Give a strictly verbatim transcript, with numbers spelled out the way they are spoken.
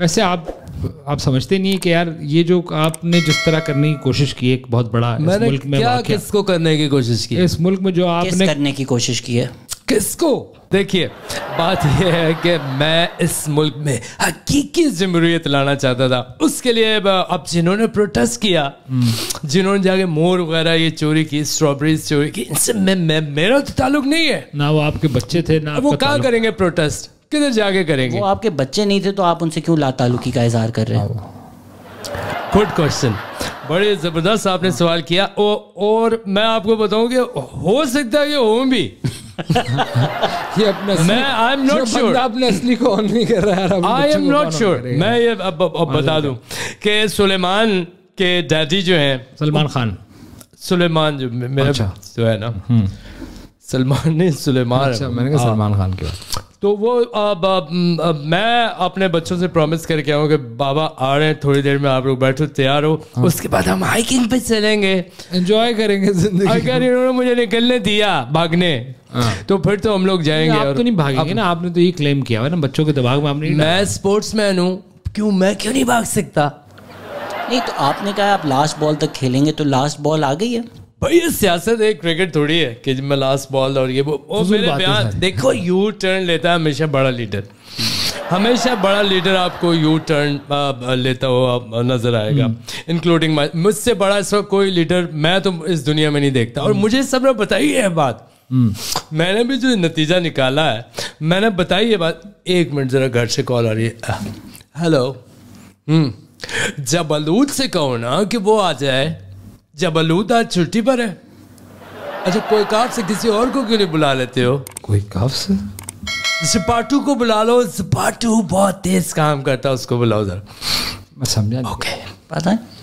वैसे आप आप समझते नहीं है कि यार ये जो आपने जिस तरह करने की कोशिश की एक बहुत बड़ा इस मुल्क में क्या किसको करने की कोशिश की है? इस मुल्क में जो आपने करने की कोशिश की है किसको? देखिए बात यह है कि मैं इस मुल्क में हकीकी जमहूरियत लाना चाहता था। उसके लिए अब जिन्होंने प्रोटेस्ट किया, जिन्होंने जाके मोर वगैरह ये चोरी की, स्ट्रॉबेरीज चोरी की, इनसे मैं, मैं मेरा तो ताल्लुक नहीं है ना। वो आपके बच्चे थे ना, वो कहाँ करेंगे प्रोटेस्ट, किधर जाके करेंगे? वो आपके बच्चे नहीं थे तो आप उनसे क्यों लाताल्लुकी का इजहार कर रहे हैं? गुड क्वेश्चन, बड़े जबरदस्त आपने सवाल किया। और मैं आपको बताऊं कि हो सकता है कि हों भी ये अपने मैं आई एम नॉट श्योर, आपने असली को ऑन नहीं कर रहा है। I am not sure. मैं ये अब अब बता दूं कि सुलेमान के डैडी जो हैं, सलमान खान, सुलेमान जो मेरा जो है ना, सलमान ने सुलेमान, अच्छा मैंने कहा सलमान खान के, तो वो अब, अब, अब मैं अपने बच्चों से प्रॉमिस करके आऊँ कि बाबा आ रहे हैं थोड़ी देर में, आप लोग बैठो तैयार हो, हाँ। उसके बाद हम हाइकिंग पे चलेंगे, एंजॉय करेंगे जिंदगी। अगर इन्होंने मुझे निकलने दिया भागने, हाँ। तो फिर तो हम लोग जाएंगे। आप और, तो नहीं भागेंगे आप, ना आपने तो ये क्लेम किया है ना बच्चों के दिमाग में आपने। मैं स्पोर्ट्समैन हूँ, क्यों मैं क्यों नहीं भाग सकता? नहीं तो आपने कहा आप लास्ट बॉल तक खेलेंगे, तो लास्ट बॉल आ गई है भाई। ये सियासत है, क्रिकेट थोड़ी है कि मैं लास्ट बॉल और ये वो मेरे बयान। देखो यू टर्न लेता है हमेशा बड़ा लीडर, हमेशा बड़ा लीडर आपको यू टर्न लेता हुआ नजर आएगा, इंक्लूडिंग माई। मुझसे बड़ा इस वक्त कोई लीडर मैं तो इस दुनिया में नहीं देखता। और मुझे सबने बताई है बात, मैंने भी जो नतीजा निकाला है मैंने बताई है बात। एक मिनट जरा, घर से कॉल आ रही है। हेलो, जबलूद से कहो ना कि वो आ जाए। जबलूद आज छुट्टी पर है। अच्छा, कोई काफ से किसी और को क्यों नहीं बुला लेते हो? कोई काफ से सिपाटू को बुला लो, सिपाटू बहुत तेज काम करता है, उसको बुलाओ जरा। मैं समझा, ओके पता है।